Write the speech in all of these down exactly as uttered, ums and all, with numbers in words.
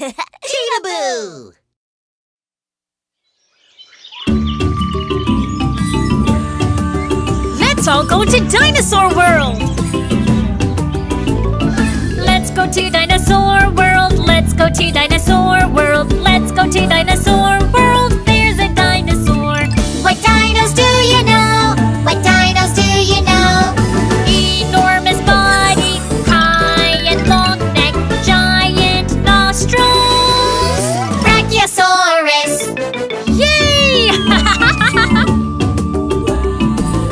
Cheetahboo! Let's all go to Dinosaur World! Let's go to Dinosaur World! Let's go to Dinosaur World! Let's go to Dinosaur World! There's a dinosaur! What dinos do you know? What dinos do you know? Enormous body, high and long neck, giant nostrils! Brachiosaurus! Yay!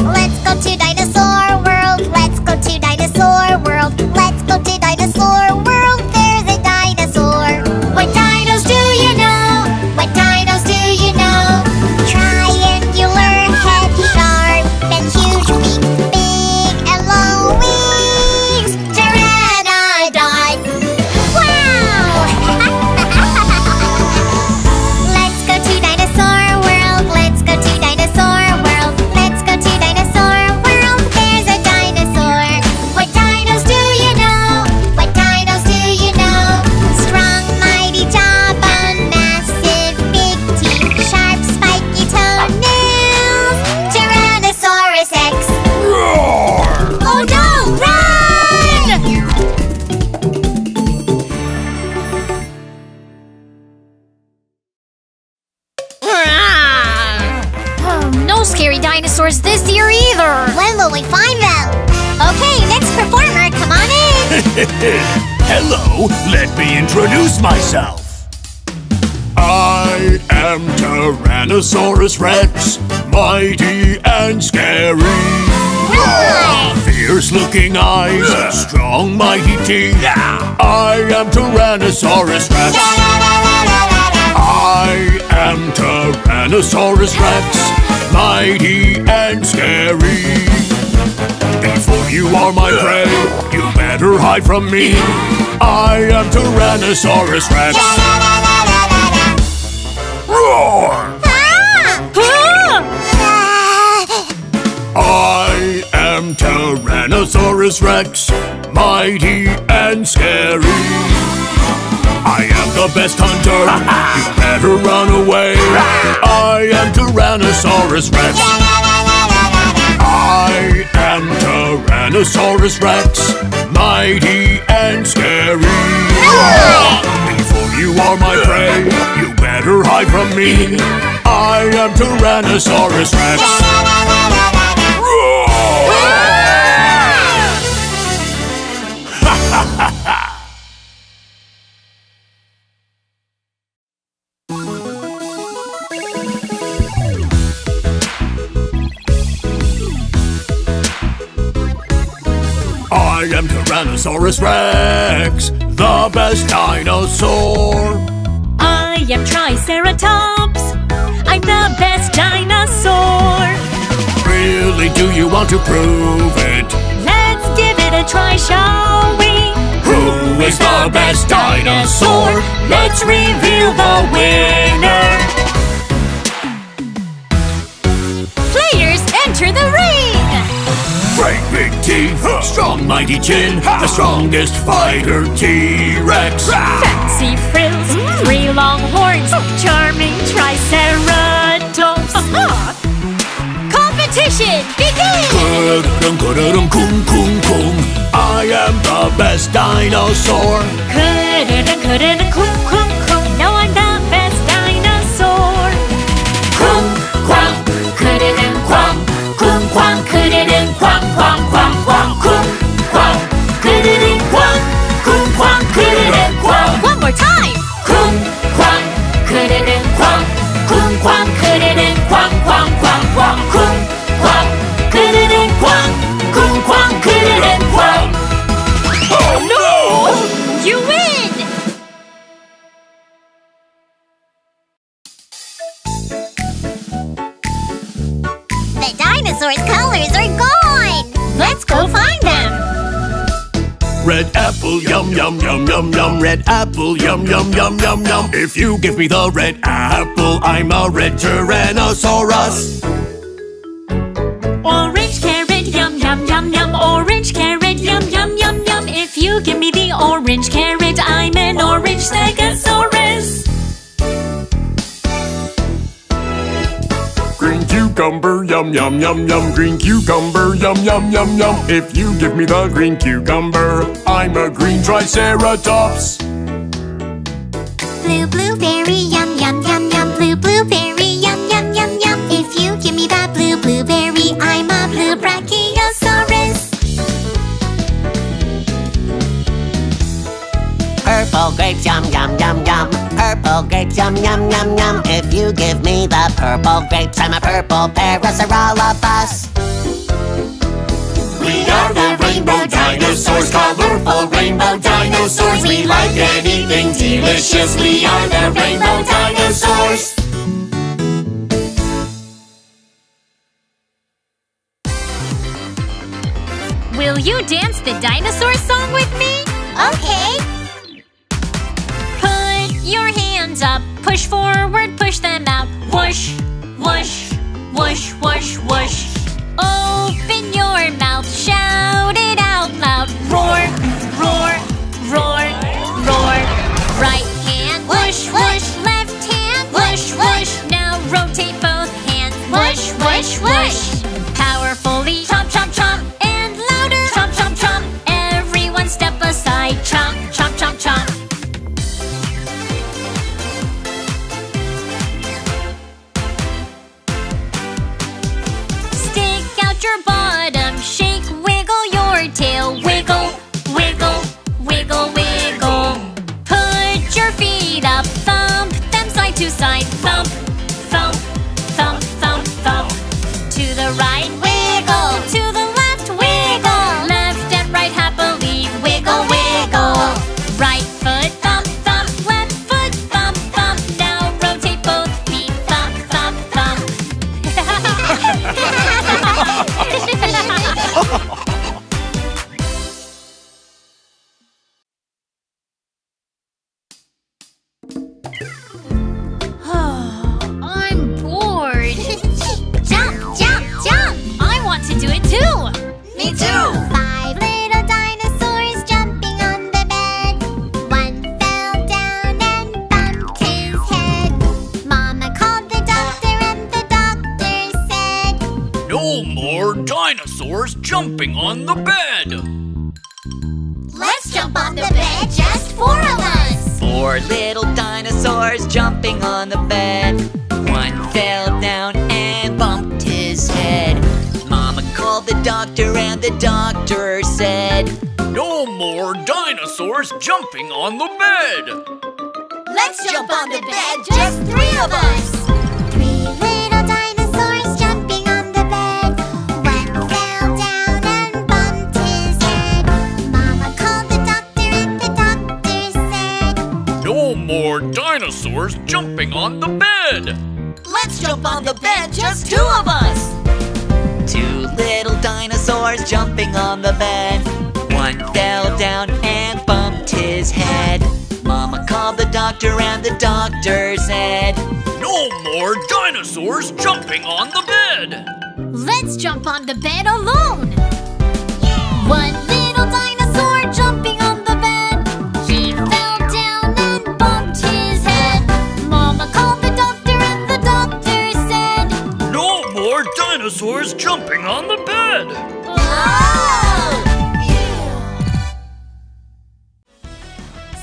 Let's go to Dinosaur World! Let's go to Dinosaur World! Let's go to Dinosaur World! There's a dinosaur! What dinos do you know? What dinos do you know? Triangular head, sharp and huge beak, big and long wings! Pteranodon! Wow! Let's go to Dinosaur World! Let's go to Dinosaur World! Let's go to Dinosaur World! There's a dinosaur! What dinos do you know? What dinos do you know? Strong, mighty jawbone, massive, big teeth, sharp, spiky toenails! Tyrannosaurus Rex! Oh no! Run! Oh, no scary dinosaurs this year either! When will we find them? Okay, next performer, come on in! Hello, let me introduce myself. I am Tyrannosaurus Rex, mighty and scary. Fierce looking eyes, strong mighty teeth. I am Tyrannosaurus Rex. I am Tyrannosaurus Rex, mighty and scary. Before you are my prey, you better hide from me. I am Tyrannosaurus Rex. Roar! I am Tyrannosaurus Rex, mighty and scary. I am the best hunter, you better run away. I am Tyrannosaurus Rex. I am Tyrannosaurus Rex, mighty and scary. Before you are my prey, you better hide from me. I am Tyrannosaurus Rex. I am Tyrannosaurus Rex, the best dinosaur. I am Triceratops, I'm the best dinosaur. Really, do you want to prove it? Let's give it a try, shall we? Who is the best dinosaur? Let's reveal the winner. Players, enter the ring! Great big teeth, strong mighty chin, the strongest fighter T-Rex. Fancy frills, three long horns, charming Triceratops. Competition begins! Kudadum, kudadum, kum, kum, kum. I am the best dinosaur. Kudada, kudada, kum, kum, kum. No, I'm the best dinosaur. Kum, quam, kudadum, quam. Kum, quam, kudadum, quam, quam, quam, quam. Kum, quam, kudadum, quam. Kum, quam, kudadum, quam. One more time! Kum, quam, kudadum, quam. Kum, quam, kudadum, quam, quam, quam, quam. Kum, quam, kudadum, quam. Kum, quam, kudadum, quam. Oh no! You win! The dinosaurs' colors are gone! Let's go find them! Red apple, yum, yum, yum, yum, yum. Red apple, yum, yum, yum, yum, yum. If you give me the red apple, I'm a red Tyrannosaurus. Orange carrot, yum, yum, yum, yum. Orange carrot, yum, yum, yum, yum. If you you give me the orange carrot. I'm an orange stegosaurus. Green cucumber, yum yum yum yum. Green cucumber, yum yum yum yum. If you give me the green cucumber, I'm a green triceratops. Blue blueberry, yum yum yum yum. Blue blueberry, yum yum yum yum. If you give me the blue blueberry, I'm a blue brachiosaurus. Purple grapes, yum yum yum yum. Purple grapes, yum yum yum yum. If you give me the purple grapes, I'm a purple parasaurolophus. We are the rainbow dinosaurs, colorful rainbow dinosaurs. We like anything delicious. We are the rainbow dinosaurs. Will you dance the dinosaur song with me? Okay. Your hands up, push forward, push them out. Whoosh, whoosh, whoosh, whoosh, whoosh. Open your mouth, shout it out loud. Roar, roar, roar, roar. Right hand, whoosh, whoosh. Left hand, whoosh, whoosh. Now rotate both hands, whoosh, whoosh, whoosh. Powerfully, chomp, chomp, chomp. And louder, chomp, chomp, chomp. Everyone step aside, chomp, chomp, chomp, chomp. Wiggle, wiggle, wiggle, wiggle. Put your feet up, thump them side to side. Thump, thump, thump, thump, thump. To the right, wiggle. To the left, wiggle. Left and right happily, wiggle, wiggle. Right foot, thump, thump. Left foot, thump, thump. Now rotate both feet, thump, thump, thump. Jumping on the bed. Let's jump on the bed, just four of us. Four little dinosaurs jumping on the bed. One fell down and bumped his head. Mama called the doctor and the doctor said, no more dinosaurs jumping on the bed. Let's jump on the bed, just three of us. Dinosaurs jumping on the bed. Let's jump on the bed, just two of us. Two little dinosaurs jumping on the bed. One fell down and bumped his head. Mama called the doctor and the doctor said, no more dinosaurs jumping on the bed. Let's jump on the bed alone. Yeah. One little dinosaur jumping. Dinosaurs jumping on the bed. Whoa!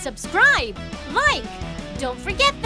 Subscribe, like, don't forget